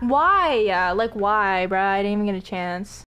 Why? Like why, bruh? I didn't even get a chance.